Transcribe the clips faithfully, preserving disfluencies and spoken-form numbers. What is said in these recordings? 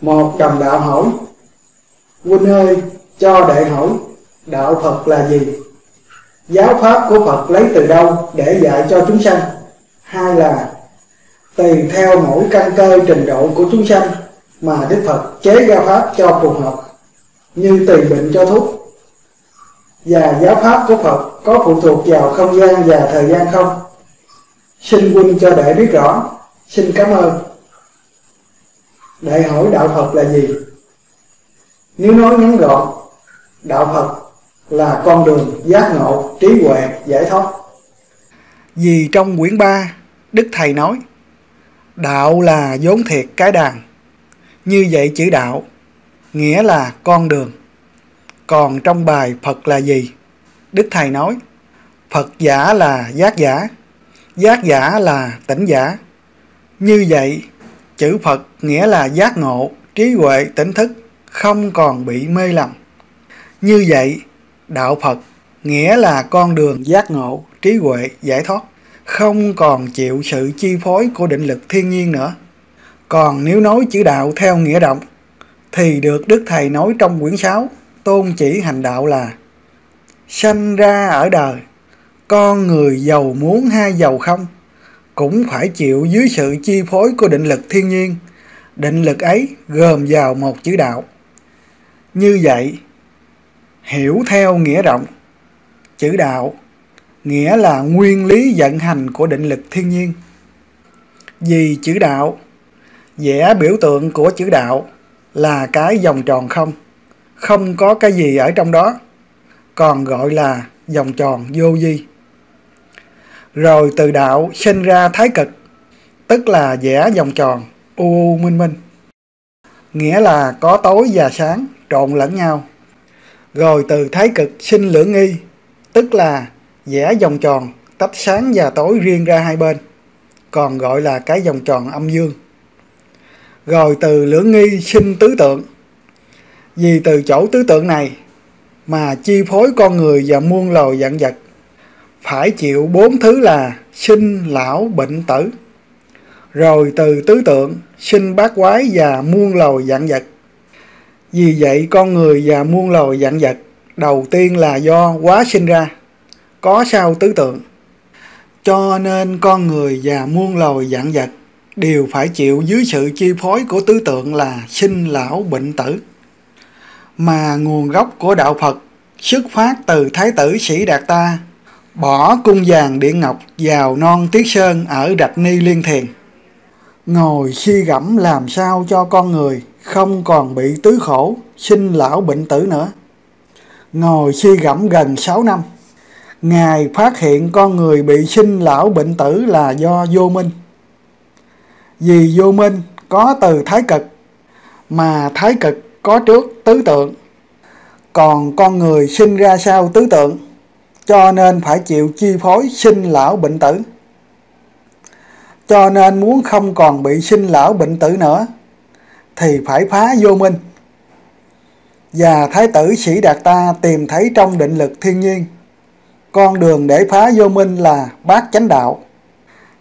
Một đồng đạo hỏi: Huynh ơi, cho đệ hỏi, đạo Phật là gì? Giáo pháp của Phật lấy từ đâu để dạy cho chúng sanh? Hai là tùy theo mỗi căn cơ trình độ của chúng sanh mà Đức Phật chế ra pháp cho phù hợp, như tùy bệnh cho thuốc. Và giáo pháp của Phật có phụ thuộc vào không gian và thời gian không? Xin huynh cho đệ biết rõ, xin cảm ơn. Đệ hỏi đạo Phật là gì? Nếu nói ngắn gọn, đạo Phật là con đường giác ngộ, trí huệ, giải thoát. Vì trong quyển ba, Đức Thầy nói: Đạo là vốn thiệt cái đàn. Như vậy chữ đạo nghĩa là con đường. Còn trong bài Phật là gì? Đức Thầy nói: Phật giả là giác giả, giác giả là tỉnh giả. Như vậy chữ Phật nghĩa là giác ngộ, trí huệ, tỉnh thức, không còn bị mê lầm. Như vậy đạo Phật nghĩa là con đường giác ngộ, trí huệ, giải thoát, không còn chịu sự chi phối của định lực thiên nhiên nữa. Còn nếu nói chữ đạo theo nghĩa rộng thì được Đức Thầy nói trong quyển sáu, tôn chỉ hành đạo là: Sanh ra ở đời, con người giàu muốn hay giàu không cũng phải chịu dưới sự chi phối của định lực thiên nhiên. Định lực ấy gồm vào một chữ đạo. Như vậy, hiểu theo nghĩa rộng, chữ đạo nghĩa là nguyên lý vận hành của định lực thiên nhiên. Vì chữ đạo, vẽ biểu tượng của chữ đạo là cái vòng tròn không, không có cái gì ở trong đó, còn gọi là vòng tròn vô vi. Rồi từ đạo sinh ra thái cực, tức là vẽ vòng tròn u u minh minh, nghĩa là có tối và sáng trộn lẫn nhau. Rồi từ thái cực sinh lưỡng nghi, tức là vẽ vòng tròn tách sáng và tối riêng ra hai bên, còn gọi là cái vòng tròn âm dương. Rồi từ lưỡng nghi sinh tứ tượng, vì từ chỗ tứ tượng này mà chi phối con người và muôn loài vạn vật, phải chịu bốn thứ là sinh, lão, bệnh, tử. Rồi từ tứ tượng sinh bát quái và muôn loài vạn vật. Vì vậy con người và muôn loài vạn vật đầu tiên là do quá sinh ra, có sao tứ tượng. Cho nên con người và muôn loài vạn vật đều phải chịu dưới sự chi phối của tứ tượng là sinh, lão, bệnh, tử. Mà nguồn gốc của đạo Phật xuất phát từ Thái tử Sĩ Đạt Ta bỏ cung vàng điện ngọc vào non Tiết Sơn ở Rạch Ni Liên Thiền, ngồi suy gẫm làm sao cho con người không còn bị tứ khổ sinh lão bệnh tử nữa. Ngồi suy gẫm gần sáu năm, Ngài phát hiện con người bị sinh lão bệnh tử là do vô minh. Vì vô minh có từ thái cực, mà thái cực có trước tứ tượng, còn con người sinh ra sau tứ tượng, cho nên phải chịu chi phối sinh lão bệnh tử. Cho nên muốn không còn bị sinh lão bệnh tử nữa thì phải phá vô minh. Và Thái tử Sĩ Đạt Ta tìm thấy trong định lực thiên nhiên con đường để phá vô minh là bát chánh đạo.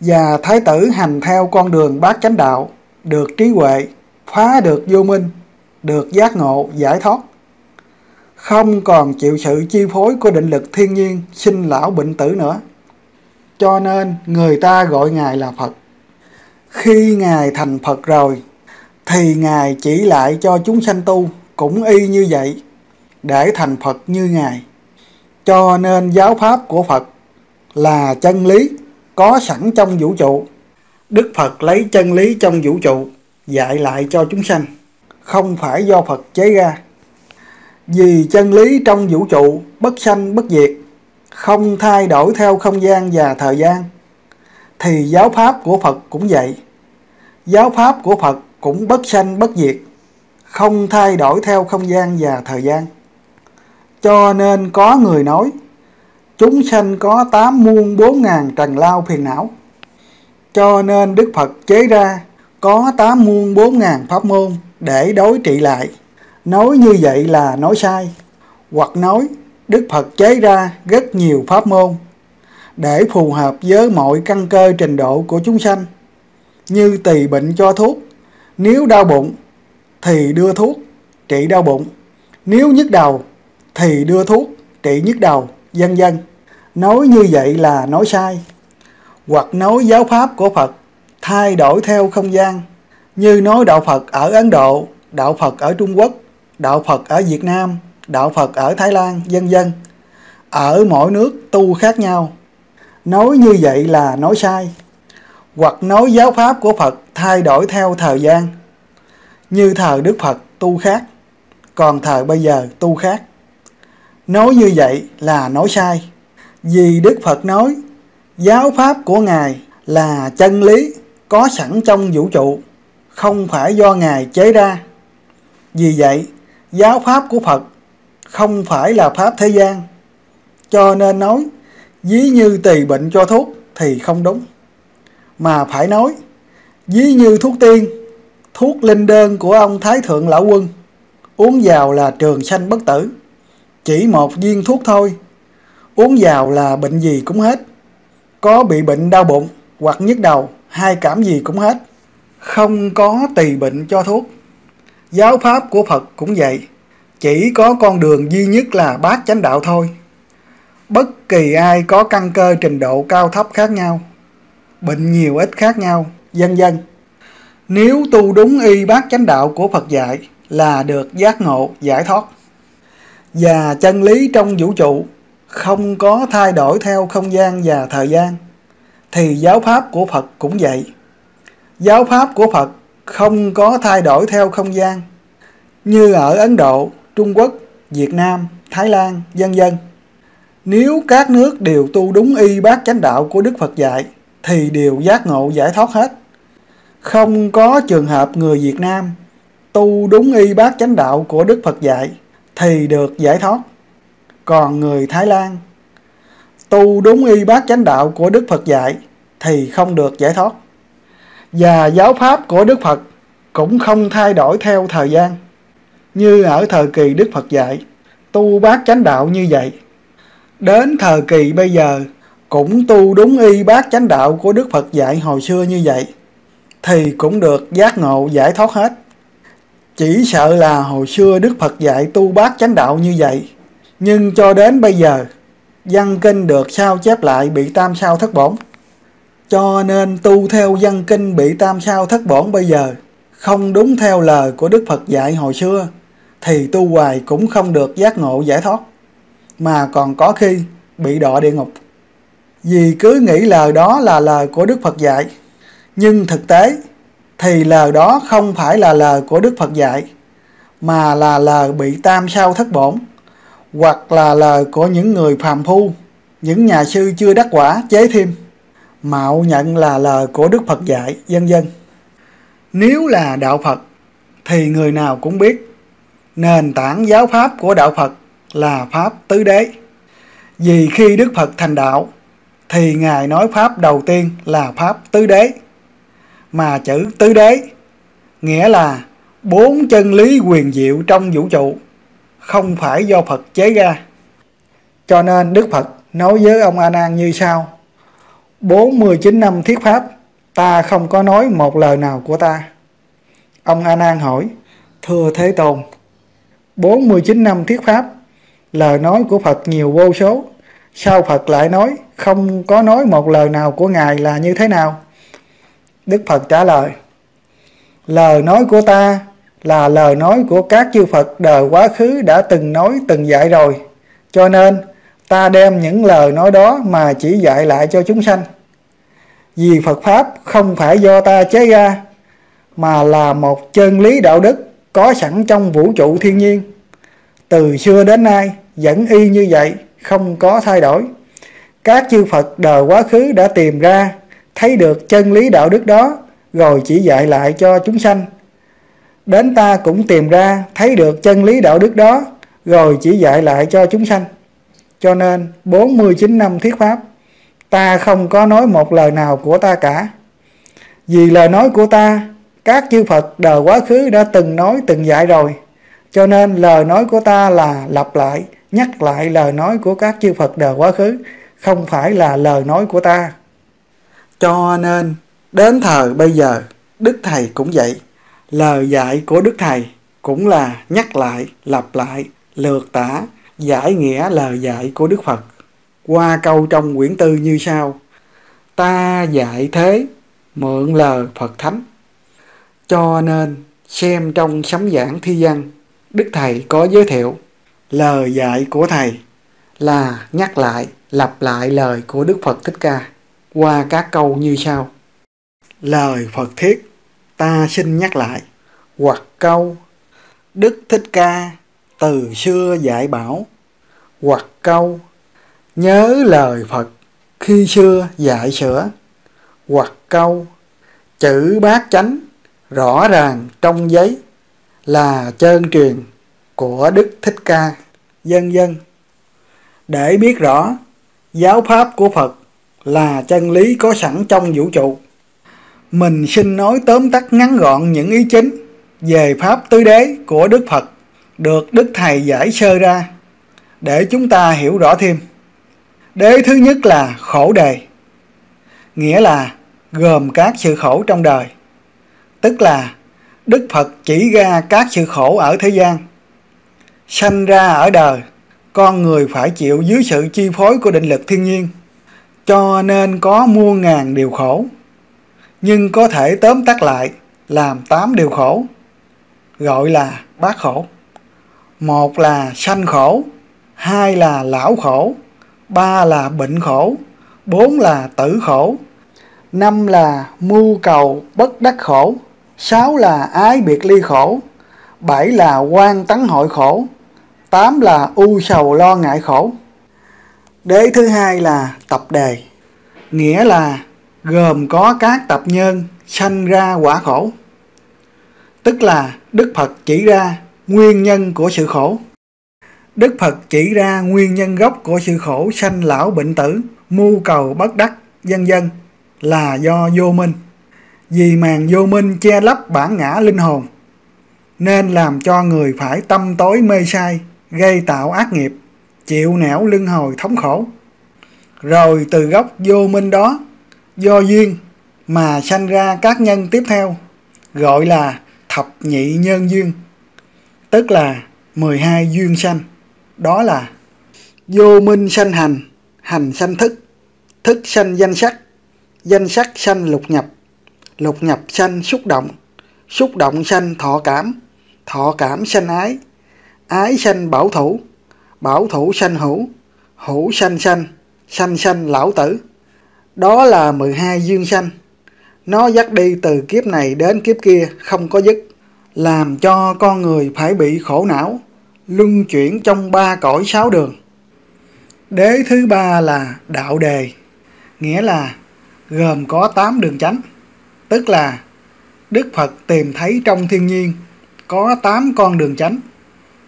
Và Thái tử hành theo con đường bát chánh đạo, được trí huệ, phá được vô minh, được giác ngộ, giải thoát, không còn chịu sự chi phối của định lực thiên nhiên sinh lão bệnh tử nữa. Cho nên người ta gọi Ngài là Phật. Khi Ngài thành Phật rồi thì Ngài chỉ lại cho chúng sanh tu cũng y như vậy để thành Phật như Ngài. Cho nên giáo pháp của Phật là chân lý có sẵn trong vũ trụ. Đức Phật lấy chân lý trong vũ trụ dạy lại cho chúng sanh, không phải do Phật chế ra. Vì chân lý trong vũ trụ bất sanh bất diệt, không thay đổi theo không gian và thời gian, thì giáo pháp của Phật cũng vậy. Giáo pháp của Phật cũng bất sanh bất diệt, không thay đổi theo không gian và thời gian. Cho nên có người nói chúng sanh có tám muôn bốn ngàn trần lao phiền não. Cho nên Đức Phật chế ra có tám muôn bốn ngàn pháp môn để đối trị lại. Nói như vậy là nói sai. Hoặc nói Đức Phật chế ra rất nhiều pháp môn để phù hợp với mọi căn cơ trình độ của chúng sanh, như tỳ bệnh cho thuốc. Nếu đau bụng thì đưa thuốc trị đau bụng, nếu nhức đầu thì đưa thuốc trị nhức đầu, vân vân. Nói như vậy là nói sai, hoặc nói giáo pháp của Phật thay đổi theo không gian, như nói đạo Phật ở Ấn Độ, đạo Phật ở Trung Quốc, đạo Phật ở Việt Nam, đạo Phật ở Thái Lan, vân vân. Ở mỗi nước tu khác nhau. Nói như vậy là nói sai, hoặc nói giáo pháp của Phật thay đổi theo thời gian, như thời Đức Phật tu khác, còn thời bây giờ tu khác. Nói như vậy là nói sai, vì Đức Phật nói giáo pháp của Ngài là chân lý có sẵn trong vũ trụ, không phải do Ngài chế ra. Vì vậy, giáo pháp của Phật không phải là pháp thế gian, cho nên nói ví như tỳ bệnh cho thuốc thì không đúng, mà phải nói ví như thuốc tiên, thuốc linh đơn của ông Thái Thượng Lão Quân, uống vào là trường sanh bất tử. Chỉ một viên thuốc thôi, uống vào là bệnh gì cũng hết. Có bị bệnh đau bụng hoặc nhức đầu hay cảm gì cũng hết. Không có tỳ bệnh cho thuốc. Giáo pháp của Phật cũng vậy, chỉ có con đường duy nhất là bát chánh đạo thôi. Bất kỳ ai có căn cơ trình độ cao thấp khác nhau, bệnh nhiều ít khác nhau, vân vân. Nếu tu đúng y bát chánh đạo của Phật dạy là được giác ngộ, giải thoát. Và chân lý trong vũ trụ không có thay đổi theo không gian và thời gian, thì giáo pháp của Phật cũng vậy. Giáo pháp của Phật không có thay đổi theo không gian, như ở Ấn Độ, Trung Quốc, Việt Nam, Thái Lan, vân vân. Nếu các nước đều tu đúng y bát chánh đạo của Đức Phật dạy, thì đều giác ngộ giải thoát hết. Không có trường hợp người Việt Nam tu đúng y bát chánh đạo của Đức Phật dạy thì được giải thoát. Còn người Thái Lan tu đúng y bát chánh đạo của Đức Phật dạy thì không được giải thoát. Và giáo pháp của Đức Phật cũng không thay đổi theo thời gian. Như ở thời kỳ Đức Phật dạy tu bát chánh đạo như vậy, đến thời kỳ bây giờ cũng tu đúng y bát chánh đạo của Đức Phật dạy hồi xưa như vậy, thì cũng được giác ngộ giải thoát hết. Chỉ sợ là hồi xưa Đức Phật dạy tu bát chánh đạo như vậy, nhưng cho đến bây giờ văn kinh được sao chép lại bị tam sao thất bổn. Cho nên tu theo văn kinh bị tam sao thất bổn bây giờ, không đúng theo lời của Đức Phật dạy hồi xưa, thì tu hoài cũng không được giác ngộ giải thoát, mà còn có khi bị đọa địa ngục. Vì cứ nghĩ lời đó là lời của Đức Phật dạy, nhưng thực tế thì lời đó không phải là lời của Đức Phật dạy, mà là lời bị tam sao thất bổn, hoặc là lời của những người phàm phu, những nhà sư chưa đắc quả chế thêm, mạo nhận là lời của Đức Phật dạy, vân vân. Nếu là đạo Phật thì người nào cũng biết nền tảng giáo pháp của đạo Phật là pháp tứ đế. Vì khi Đức Phật thành đạo thì Ngài nói pháp đầu tiên là pháp tứ đế, mà chữ tứ đế nghĩa là bốn chân lý huyền diệu trong vũ trụ, không phải do Phật chế ra. Cho nên Đức Phật nói với ông A Nan như sau: bốn mươi chín năm thuyết pháp, ta không có nói một lời nào của ta. Ông A Nan hỏi: thưa Thế Tôn, bốn mươi chín năm thuyết pháp, lời nói của Phật nhiều vô số, sao Phật lại nói không có nói một lời nào của Ngài là như thế nào? Đức Phật trả lời: lời nói của ta là lời nói của các chư Phật đời quá khứ đã từng nói từng dạy rồi, cho nên ta đem những lời nói đó mà chỉ dạy lại cho chúng sanh. Vì Phật Pháp không phải do ta chế ra, mà là một chân lý đạo đức có sẵn trong vũ trụ thiên nhiên, từ xưa đến nay vẫn y như vậy, không có thay đổi. Các chư Phật đời quá khứ đã tìm ra, thấy được chân lý đạo đức đó rồi chỉ dạy lại cho chúng sanh. Đến ta cũng tìm ra, thấy được chân lý đạo đức đó rồi chỉ dạy lại cho chúng sanh. Cho nên bốn mươi chín năm thuyết pháp, ta không có nói một lời nào của ta cả. Vì lời nói của ta, các chư Phật đời quá khứ đã từng nói từng dạy rồi, cho nên lời nói của ta là lặp lại, nhắc lại lời nói của các chư Phật đời quá khứ, không phải là lời nói của ta. Cho nên đến thời bây giờ Đức Thầy cũng vậy, Lời dạy của Đức Thầy cũng là nhắc lại, lặp lại, lược tả, giải nghĩa lời dạy của Đức Phật qua câu trong quyển tư như sau: Ta dạy thế, mượn lời Phật Thánh. Cho nên, xem trong sấm giảng thi văn, Đức Thầy có giới thiệu lời dạy của Thầy là nhắc lại, lặp lại lời của Đức Phật Thích Ca qua các câu như sau: Lời Phật Thiết, ta xin nhắc lại. Hoặc câu Đức Thích Ca từ xưa dạy bảo. Hoặc câu nhớ lời Phật khi xưa dạy sửa. Hoặc câu chữ bát chánh rõ ràng trong giấy là chân truyền của Đức Thích Ca, vân vân. Để biết rõ giáo pháp của Phật là chân lý có sẵn trong vũ trụ, mình xin nói tóm tắt ngắn gọn những ý chính về pháp tứ đế của Đức Phật được Đức Thầy giải sơ ra để chúng ta hiểu rõ thêm. Đế thứ nhất là khổ đề, nghĩa là gồm các sự khổ trong đời, tức là Đức Phật chỉ ra các sự khổ ở thế gian. Sanh ra ở đời, con người phải chịu dưới sự chi phối của định lực thiên nhiên, cho nên có muôn ngàn điều khổ, nhưng có thể tóm tắt lại làm tám điều khổ, gọi là bát khổ. Một là sanh khổ, hai là lão khổ, ba là bệnh khổ, bốn là tử khổ, năm là mưu cầu bất đắc khổ, sáu là ái biệt ly khổ, bảy là oan tắng hội khổ, tám là u sầu lo ngại khổ. Đế thứ hai là tập đề, nghĩa là gồm có các tập nhân sanh ra quả khổ, tức là Đức Phật chỉ ra nguyên nhân của sự khổ. Đức Phật chỉ ra nguyên nhân gốc của sự khổ sanh lão bệnh tử, mưu cầu bất đắc, vân vân là do vô minh. Vì màn vô minh che lấp bản ngã linh hồn, nên làm cho người phải tâm tối mê sai, gây tạo ác nghiệp, chịu nẻo luân hồi thống khổ. Rồi từ gốc vô minh đó, do duyên mà sanh ra các nhân tiếp theo, gọi là thập nhị nhân duyên, tức là mười hai duyên sanh. Đó là vô minh sanh hành, hành sanh thức, thức sanh danh sắc, danh sắc sanh lục nhập, lục nhập sanh xúc động, xúc động sanh thọ cảm, thọ cảm sanh ái, ái sanh bảo thủ, bảo thủ sanh hữu, hữu sanh sanh, sanh sanh lão tử. Đó là mười hai duyên sanh. Nó dắt đi từ kiếp này đến kiếp kia không có dứt, làm cho con người phải bị khổ não, luân chuyển trong ba cõi sáu đường. Đế thứ ba là đạo đề, nghĩa là gồm có tám đường chánh, tức là Đức Phật tìm thấy trong thiên nhiên có tám con đường chánh,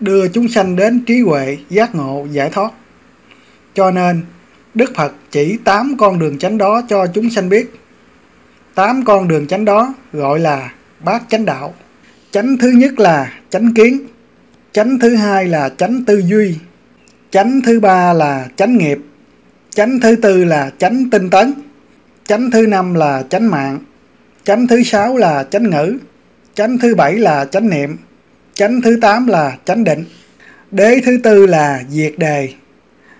đưa chúng sanh đến trí huệ, giác ngộ, giải thoát. Cho nên Đức Phật chỉ tám con đường chánh đó cho chúng sanh biết. tám con đường chánh đó gọi là bát chánh đạo. Chánh thứ nhất là chánh kiến, chánh thứ hai là chánh tư duy, chánh thứ ba là chánh nghiệp, chánh thứ tư là chánh tinh tấn, chánh thứ năm là chánh mạng, chánh thứ sáu là chánh ngữ, chánh thứ bảy là chánh niệm, chánh thứ tám là chánh định. Đế thứ tư là diệt đề,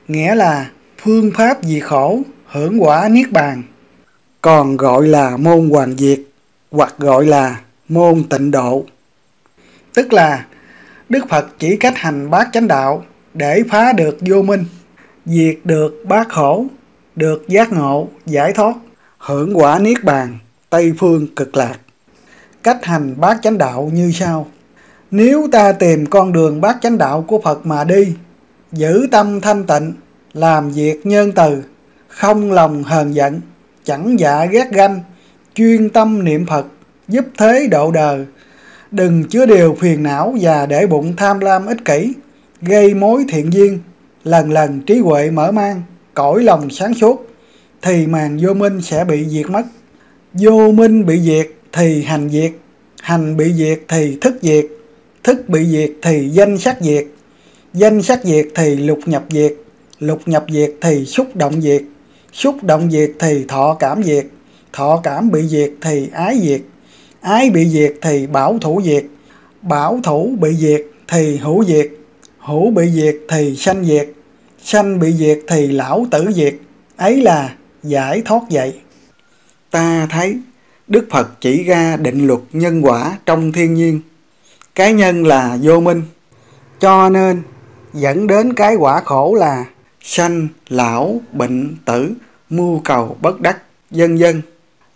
nghĩa là phương pháp diệt khổ, hưởng quả niết bàn, còn gọi là môn hoàn diệt hoặc gọi là môn tịnh độ. Tức là Đức Phật chỉ cách hành bát chánh đạo để phá được vô minh, diệt được bát khổ, được giác ngộ, giải thoát, hưởng quả niết bàn, Tây phương cực lạc. Cách hành bát chánh đạo như sau: Nếu ta tìm con đường bát chánh đạo của Phật mà đi, giữ tâm thanh tịnh, làm việc nhân từ, không lòng hờn giận, chẳng dạ ghét ganh, chuyên tâm niệm Phật, giúp thế độ đời, đừng chứa điều phiền não và để bụng tham lam ích kỷ, gây mối thiện duyên, lần lần trí huệ mở mang, cõi lòng sáng suốt, thì màn vô minh sẽ bị diệt mất. Vô minh bị diệt thì hành diệt, hành bị diệt thì thức diệt, thức bị diệt thì danh sắc diệt, danh sắc diệt thì lục nhập diệt, lục nhập diệt thì xúc động diệt, xúc động diệt thì thọ cảm diệt, thọ cảm bị diệt thì ái diệt, Ái bị diệt thì bảo thủ diệt, bảo thủ bị diệt thì hữu diệt, hữu bị diệt thì sanh diệt, sanh bị diệt thì lão tử diệt. Ấy là giải thoát vậy. Ta thấy Đức Phật chỉ ra định luật nhân quả trong thiên nhiên. Cái nhân là vô minh, cho nên dẫn đến cái quả khổ là sanh, lão, bệnh, tử, mưu cầu bất đắc, vân vân.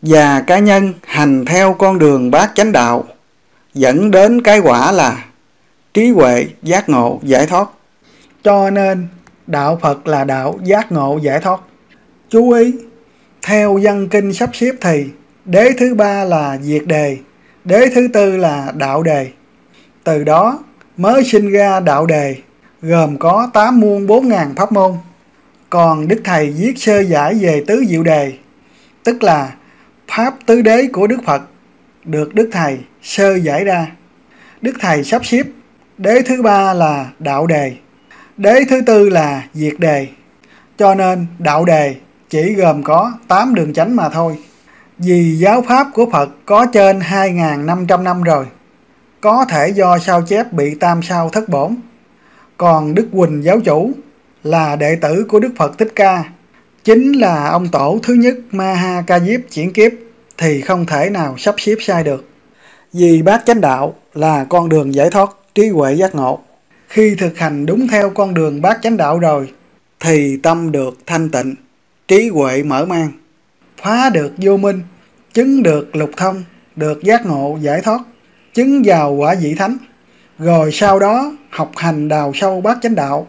Và cá nhân hành theo con đường bát chánh đạo dẫn đến cái quả là trí huệ, giác ngộ, giải thoát. Cho nên đạo Phật là đạo giác ngộ giải thoát. Chú ý, theo văn kinh sắp xếp thì đế thứ ba là diệt đề, đế thứ tư là đạo đề. Từ đó mới sinh ra đạo đề, gồm có tám muôn bốn ngàn pháp môn. Còn Đức Thầy viết sơ giải về tứ diệu đề, tức là pháp tứ đế của Đức Phật, được Đức Thầy sơ giải ra. Đức Thầy sắp xếp đế thứ ba là đạo đề, đế thứ tư là diệt đề. Cho nên đạo đề chỉ gồm có tám đường chánh mà thôi. Vì giáo pháp của Phật có trên hai ngàn năm trăm năm rồi, có thể do sao chép bị tam sao thất bổn. Còn Đức Huỳnh Giáo Chủ là đệ tử của Đức Phật Thích Ca, chính là ông tổ thứ nhất Maha Ca Diếp chuyển kiếp, thì không thể nào sắp xếp sai được. Vì bát chánh đạo là con đường giải thoát, trí huệ, giác ngộ. Khi thực hành đúng theo con đường bát chánh đạo rồi thì tâm được thanh tịnh, trí huệ mở mang, phá được vô minh, chứng được lục thông, được giác ngộ giải thoát, chứng vào quả vị thánh. Rồi sau đó học hành đào sâu bát chánh đạo,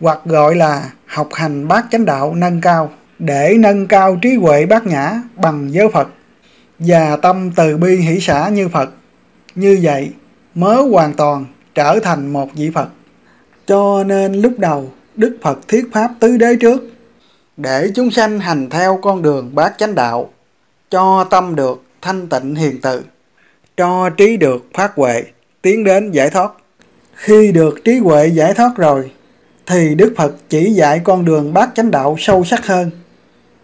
hoặc gọi là học hành bát chánh đạo nâng cao, để nâng cao trí huệ bát nhã bằng giới Phật và tâm từ bi hỷ xả như Phật. Như vậy mới hoàn toàn trở thành một vị Phật. Cho nên lúc đầu Đức Phật thuyết pháp tứ đế trước, để chúng sanh hành theo con đường bát chánh đạo, cho tâm được thanh tịnh hiền từ, cho trí được phát huệ, tiến đến giải thoát. Khi được trí huệ giải thoát rồi thì Đức Phật chỉ dạy con đường bát chánh đạo sâu sắc hơn.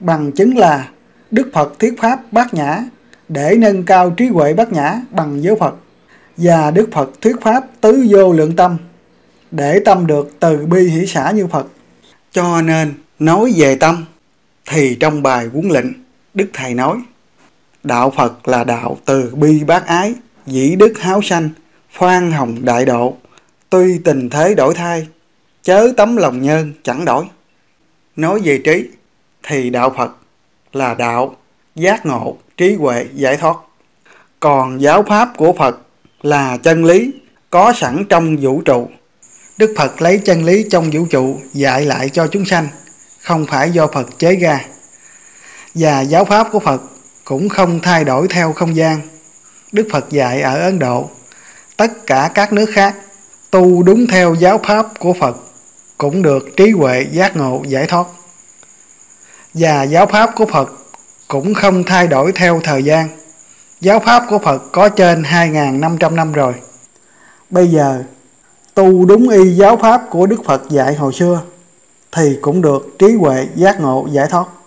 Bằng chứng là Đức Phật thuyết pháp bát nhã để nâng cao trí huệ bát nhã bằng giới Phật, và Đức Phật thuyết pháp tứ vô lượng tâm để tâm được từ bi hỷ xả như Phật. Cho nên nói về tâm thì trong bài huấn lệnh Đức Thầy nói: đạo Phật là đạo từ bi bác ái, dĩ đức háo sanh, khoan hồng đại độ, tuy tình thế đổi thay, chớ tấm lòng nhân chẳng đổi. Nói về trí thì đạo Phật là đạo giác ngộ, trí huệ, giải thoát. Còn giáo pháp của Phật là chân lý có sẵn trong vũ trụ. Đức Phật lấy chân lý trong vũ trụ dạy lại cho chúng sanh, không phải do Phật chế ra. Và giáo pháp của Phật cũng không thay đổi theo không gian. Đức Phật dạy ở Ấn Độ, tất cả các nước khác tu đúng theo giáo pháp của Phật cũng được trí huệ, giác ngộ, giải thoát. Và giáo pháp của Phật cũng không thay đổi theo thời gian. Giáo pháp của Phật có trên hai ngàn năm trăm năm rồi. Bây giờ tu đúng y giáo pháp của Đức Phật dạy hồi xưa thì cũng được trí huệ, giác ngộ, giải thoát.